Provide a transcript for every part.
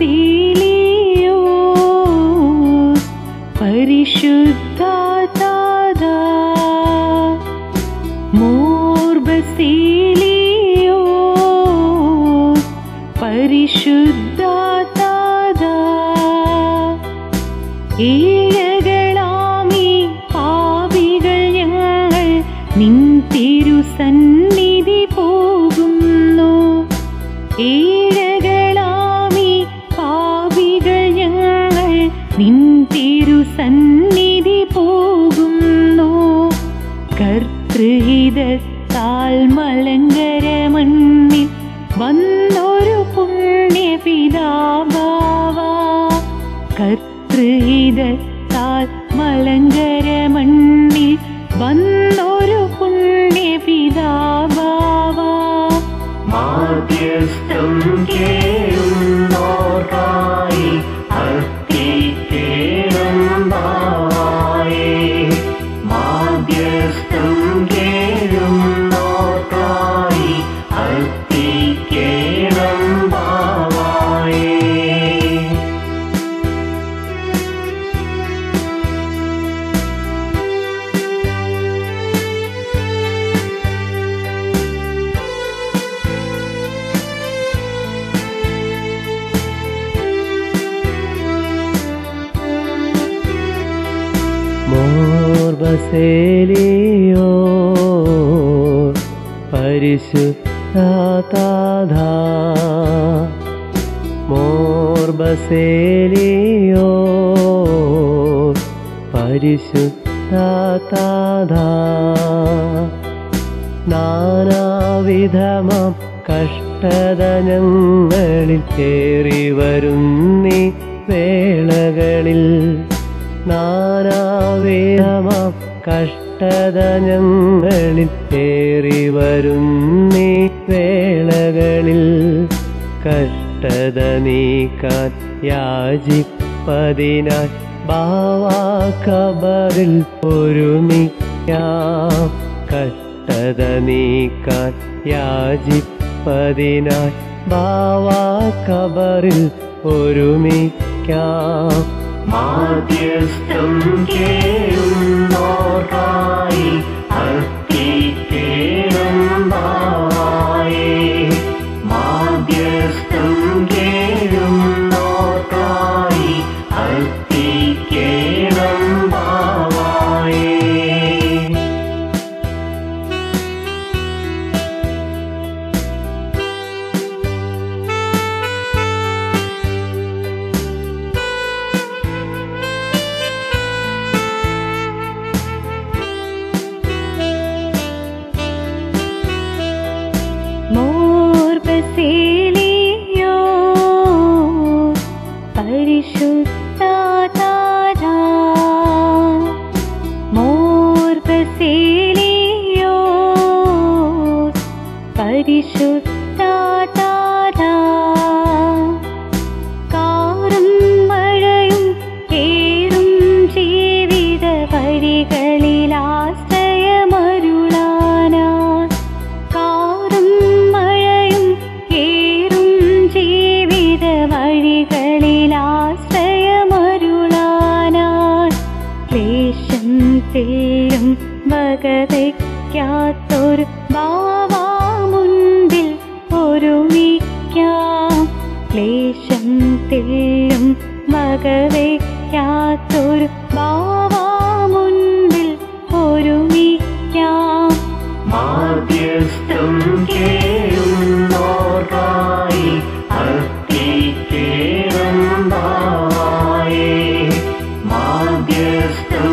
बसेलियोस परिशुद्धा मोर बसेलियोस परिशुद्धा सन्निधि पोगुन्नो एळगळामि पापिगळ ഞങ്ങൾ निन्तिरु सन्निधि पोगुन्नो कर्तृहितताल मलंगरमन्निल वन्नोरु पुण्यपिताभाव कर्तृहितताल मलंगरमन्निल वन्नोरु पिता बाबा माध्यस्थं केरुण्णोर्काय अर्पितेरं भावाय माध्यस्थं केरुण्णोर्काय अर्पितेरं भावाय मोर बसेलियोस परिशुद्धा मोर बसेलियोस परिशुद्धा नानाविधम कष्टदनങ്ങളിൽ കേറി വരുന്നി വേളകളിൽ നാനാവേദമ കഷ്ടതനങ്ങളിൽ കേറി വരുന്നീ വേളകളിൽ കഷ്ടത നീക്കാൻ യാചിപ്പതിനാൽ ബാവാ കബറിൽ ഒരുമിക്കാം കഷ്ടത നീക്കാൻ യാചിപ്പതിനാൽ ബാവാ കബറിൽ ഒരുമിക്കാം माध्यस्थं केरुण्णोर्काय अर्पितेरं भावाय माध्यस्थं केरुण्णोर्काय अर्पितेरं भावाय बसेलियोस परिशुद्धा मोर बसेलियोस परिशुद्धा കാറും മഴയും ഏറും ജീവിത വഴികളിൽ മകതയ്ക്കാത്തൊരു ബാവാ മുൻപിൽ ഒരുമിക്കാം ക്ലേശം തീരും മകതയ്ക്കാത്തൊരു ബാവാ മുൻപിൽ ഒരുമിക്കാം മാധ്യസ്ഥം കേറുന്നോർക്കായി അർപ്പിക്കേണം ഭാവായ മാധ്യസ്ഥം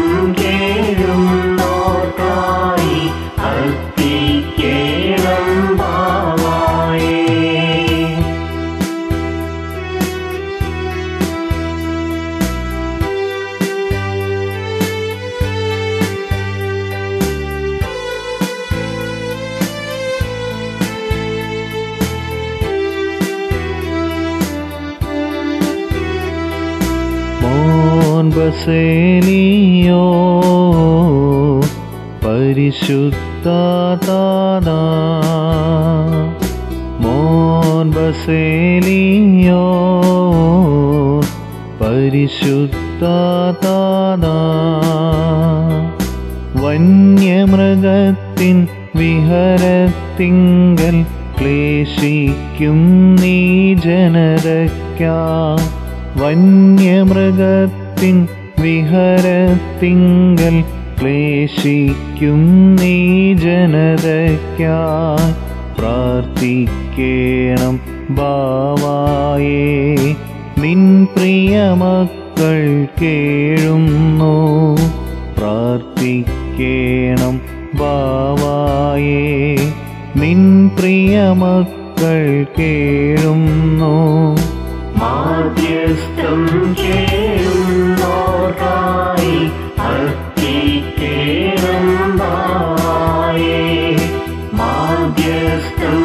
बसेलियोस परिशुद्धा मोर बसेलियोस പരിശുദ്ധതാന വന്യമൃഗത്തിൻ വിഹരത്തിങ്കൽ ക്ലേശിക്കും നീ ജനതയ്ക്കാ വന്യമൃഗത്തിൻ വിഹരത്തിങ്കൽ ക്ലേശിക്കും നീ ജനതയ്ക്കാ പ്രാർത്ഥിക്കണം ബാവായേ നിൻ പ്രിയമക്കൾ കേഴുന്നു പ്രാർത്ഥിക്കണം ബാവായേ നിൻ പ്രിയമക്കൾ കേഴുന്നു മാധ്യസ്ഥം ചെയ്യുന്നോർക്കായി പ്രാർത്ഥിക്കണം ബാവായേ മാധ്യസ്ഥം